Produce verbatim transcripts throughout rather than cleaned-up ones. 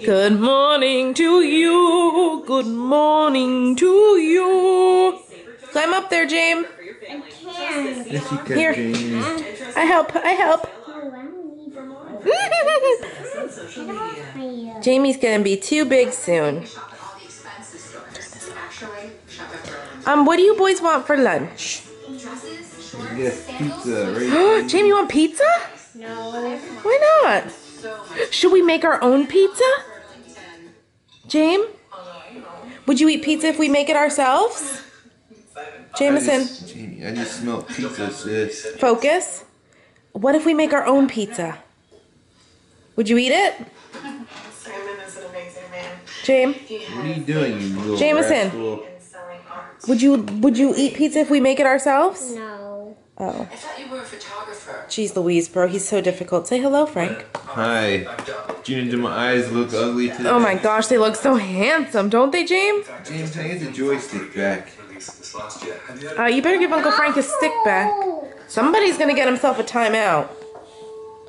Good morning to you. Good morning to you. Climb up there, James. I can. Yes, you can, here. James. I help. I help. Jamie's going to be too big soon. Um, what do you boys want for lunch? Yes, pizza, right? Jamie, you want pizza? No. Why not? Should we make our own pizza? James? Would you eat pizza if we make it ourselves? Jameson? I just, Jamie, I just smell pizza, sis. Focus. What if we make our own pizza? Would you eat it? Simon is an amazing man. James? What are you doing, you little Jameson? Would you would you eat pizza if we make it ourselves? No. Oh. I thought you were a photographer. Jeez Louise, bro, he's so difficult. Say hello, Frank. Hi. Gina, do my eyes look ugly today? Oh my gosh, they look so handsome, don't they, James? James, I need the joystick back. Uh, you better give Uncle Frank his stick back. Somebody's gonna get himself a timeout.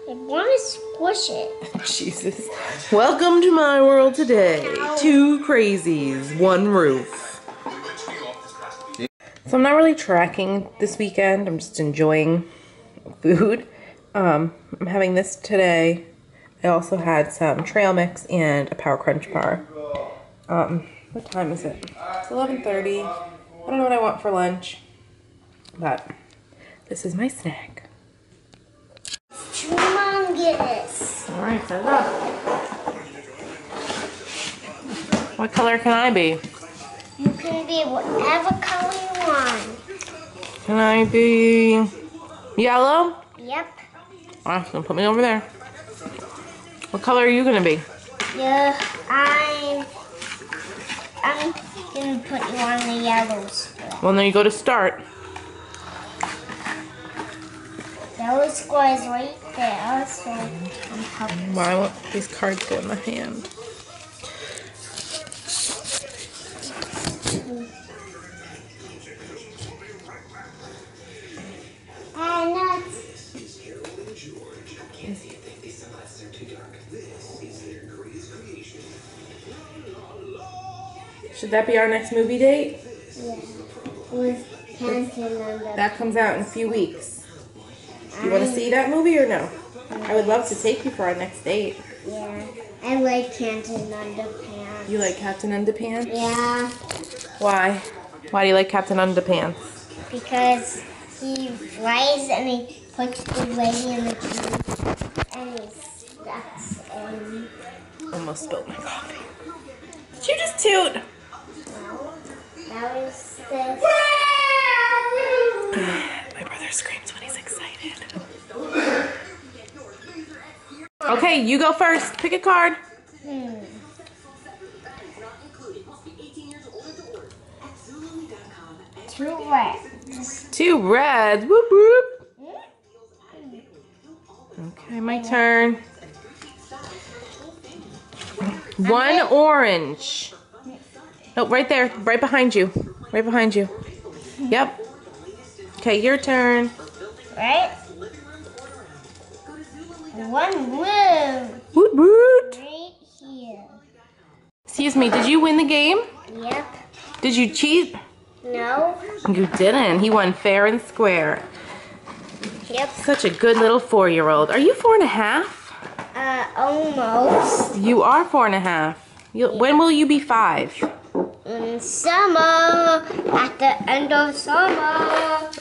I want to squish it. Jesus. Welcome to my world today. Two crazies, one roof. So I'm not really tracking this weekend. I'm just enjoying food. Um, I'm having this today. I also had some trail mix and a Power Crunch bar. Um, what time is it? It's eleven thirty. I don't know what I want for lunch, but this is my snack. Mom, get this. All right, set it up. What color can I be? You can be whatever color you want. Can I be yellow? Yep. Alright, so put me over there. What color are you gonna be? Yeah, I'm I'm gonna put you on the yellows. Well, then you go to start. Yellow square is right there, so I'm helping. Well, I want these cards to go in my hand. Should that be our next movie date? Yeah. With Captain that comes out in a few weeks. Do you want to see that movie or no? Yeah. I would love to take you for our next date. Yeah. I like Captain Underpants. You like Captain Underpants? Yeah. Why? Why do you like Captain Underpants? Because he flies and he puts the lady in the tree and he stuffs in. Almost spilled my coffee. Did you just toot? My brother screams when he's excited. Okay, you go first. Pick a card. Hmm. Two reds. Two reds. Whoop whoop. Okay, my turn. One orange. Nope, right there. Right behind you. Right behind you. Yep. Okay, your turn. Right? One blue. Woot woot. Right here. Excuse me, did you win the game? Yep. Did you cheat? No. You didn't. He won fair and square. Yep. Such a good little four-year-old. Are you four and a half? Uh, almost. You are four and a half. You'll, yeah. When will you be five? In summer, at the end of summer.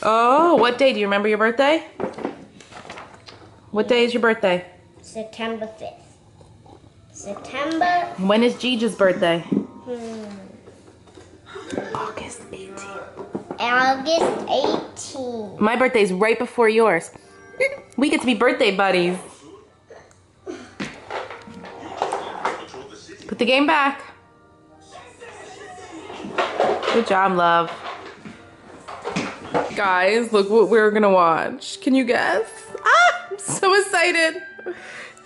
Oh, what day? Do you remember your birthday? What day is your birthday? September fifth. September. When is Gigi's birthday? Hmm. August eighteenth. August eighteenth. My birthday's right before yours. We get to be birthday buddies. Put the game back. Good job, love. Guys, look what we're gonna watch. Can you guess? Ah, I'm so excited.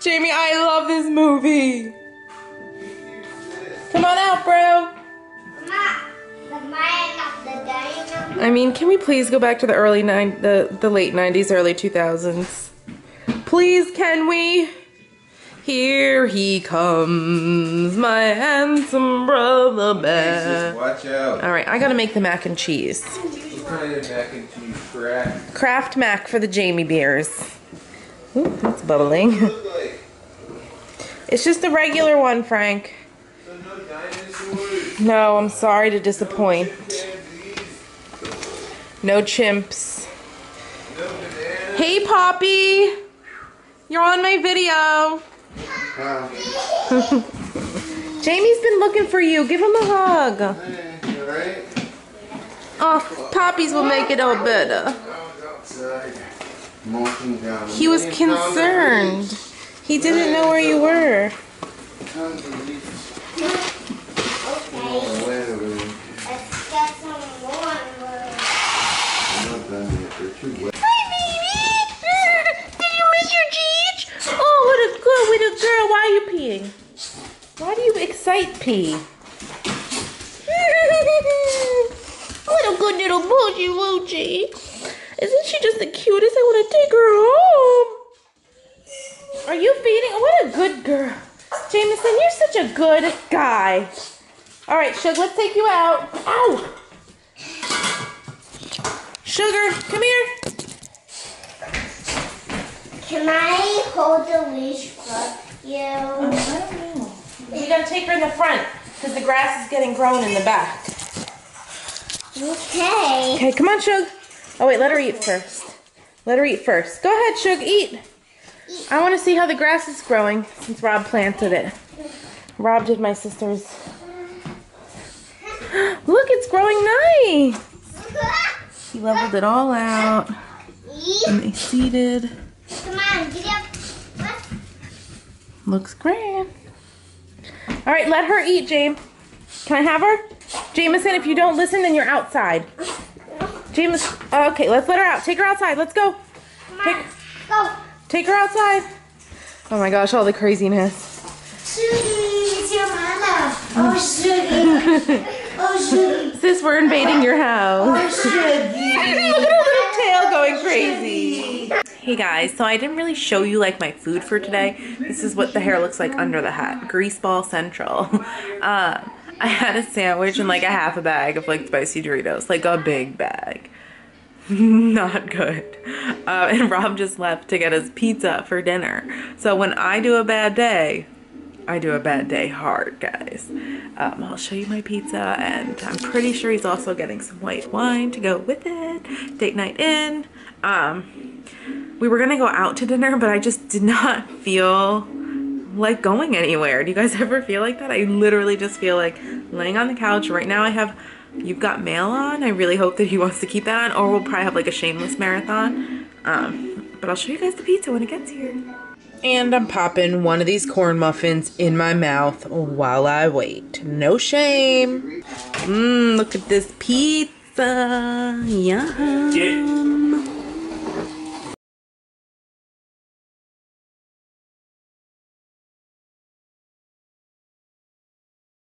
Jamie, I love this movie. Come on out, bro. I mean, can we please go back to the early nine, the, the late nineties, early two thousands? Please, can we? Here he comes, my handsome brother bear. Jesus, watch out. All right, I gotta make the mac and cheese. What kind of mac and cheese? Kraft. Kraft mac for the Jamie Beers. Ooh, that's bubbling. What does it look like? It's just the regular one, Frank. So no dinosaurs? No, I'm sorry to disappoint. No chimps. No bananas. Hey, Poppy. You're on my video. Jamie's been looking for you. Give him a hug. Hey, all right? Oh, Poppy's will make it all better. He was concerned. He didn't know where you were. Hi, baby! Did you miss your cheese? Oh, what a good little girl. Why are you peeing? Why do you excite pee? What a good little boochie woochie. Isn't she just the cutest? I want to take her home. Are you feeding? What a good girl. Jameson, you're such a good guy. All right, Sugar, let's take you out. Ow! Sugar, come here. Can I hold the leash for you? Oh, I don't know. You gotta take her in the front because the grass is getting grown in the back. Okay. Okay, come on, Sugar. Oh, wait, let her eat first. Let her eat first. Go ahead, Sugar, eat. I want to see how the grass is growing since Rob planted it. Rob did my sister's. Look, it's growing nice. He leveled it all out. And they seeded. Come on, get up. Looks grand. All right, let her eat, James. Can I have her? Jameson, if you don't listen, then you're outside. James, okay, let's let her out. Take her outside. Let's go. Come on, go. Take her outside. Oh my gosh, all the craziness. Sugar, it's your mama. Oh, Sugar. Oh, Sugar. Sis, we're invading your house. Oh, Sugar. Look at her little tail going crazy. Hey guys, so I didn't really show you like my food for today. This is what the hair looks like under the hat. Grease ball central. Uh, I had a sandwich and like a half a bag of like spicy Doritos. Like a big bag. Not good. Uh, and Rob just left to get his pizza for dinner. So when I do a bad day, I do a bad day hard, guys. Um, I'll show you my pizza, and I'm pretty sure he's also getting some white wine to go with it. Date night in. Um, we were gonna go out to dinner, but I just did not feel like going anywhere. Do you guys ever feel like that? I literally just feel like laying on the couch. Right now I have You've Got Mail on. I really hope that he wants to keep that on, or we'll probably have like a Shameless marathon. Um, but I'll show you guys the pizza when it gets here. And I'm popping one of these corn muffins in my mouth while I wait. No shame. Mmm, look at this pizza. Yum. Yeah.